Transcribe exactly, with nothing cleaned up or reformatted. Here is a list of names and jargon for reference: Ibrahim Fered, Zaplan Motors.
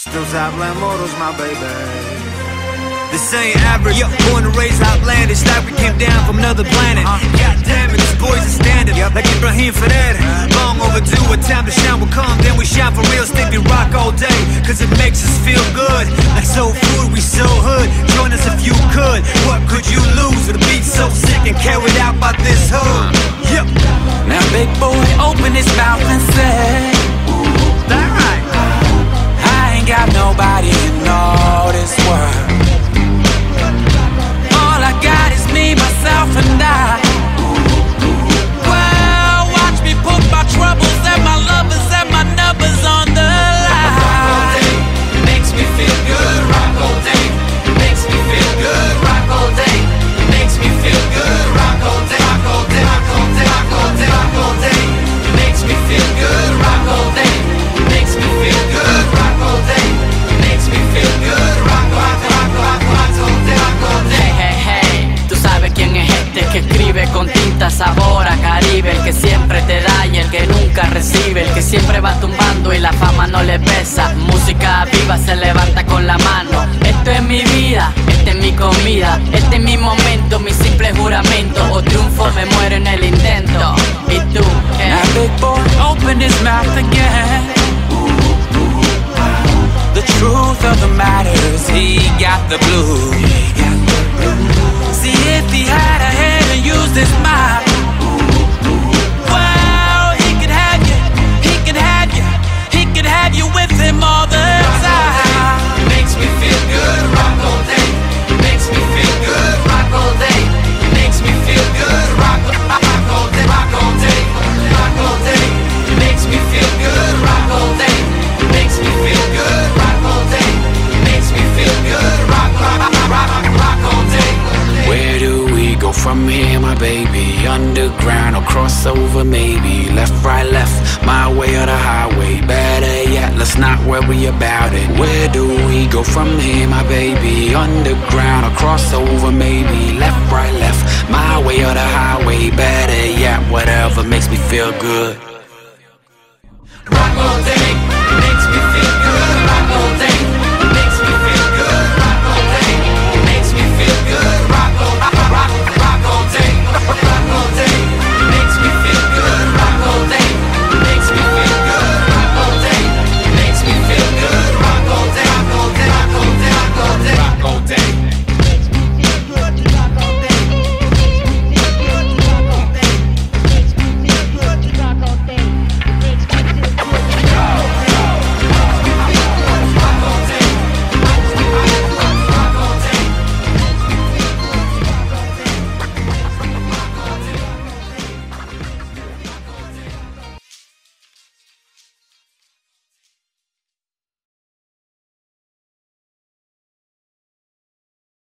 Still Zaplan Motors, my baby. This ain't average, yep. Born and raised outlandish, like we came down from another planet. uh, God damn it, this boy's a standard, yep. Like Ibrahim Fered. Long overdue, a time to shine will come. Then we shine for real, stick and rock all day, cause it makes us feel good. Like soul food, we so hood. Join us if you could, what could you lose? With a beat so sick and carried out by this hood, yep. Now big boy, open his mouth and say, ooh, all right. I ain't got nobody in all this world. Sabor a Caribe, el que siempre te da y el que nunca recibe, el que siempre va tumbando y la fama no le pesa. Música viva se levanta con la mano. Esto es mi vida, esta es mi comida, este es mi momento, mi simple juramento. O triunfo, me muero en el intento. ¿Y tú qué? Now big boy, open his mouth again. The truth of the matter is he got the blues. See if he had a head and used his mind, well, he could have you, he could have you, he could have you with him all the time. It makes me feel good, rock all day. It makes me feel good, rock all day. It makes me feel good, rock, rock, rock all day, rock all day, rock all day. It makes me feel good, rock all day. It makes me feel good, rock all day. It makes me feel good, rock, rock, rock, rock all day. Where do we go from here, my baby? Underground or crossover, maybe. Left, right, left, my way or the highway. Better yet, let's not worry about it. Where do we go from here, my baby? Underground or crossover, maybe. Left, right, left, my way or the highway. Better yet, whatever makes me feel good. Rock all day.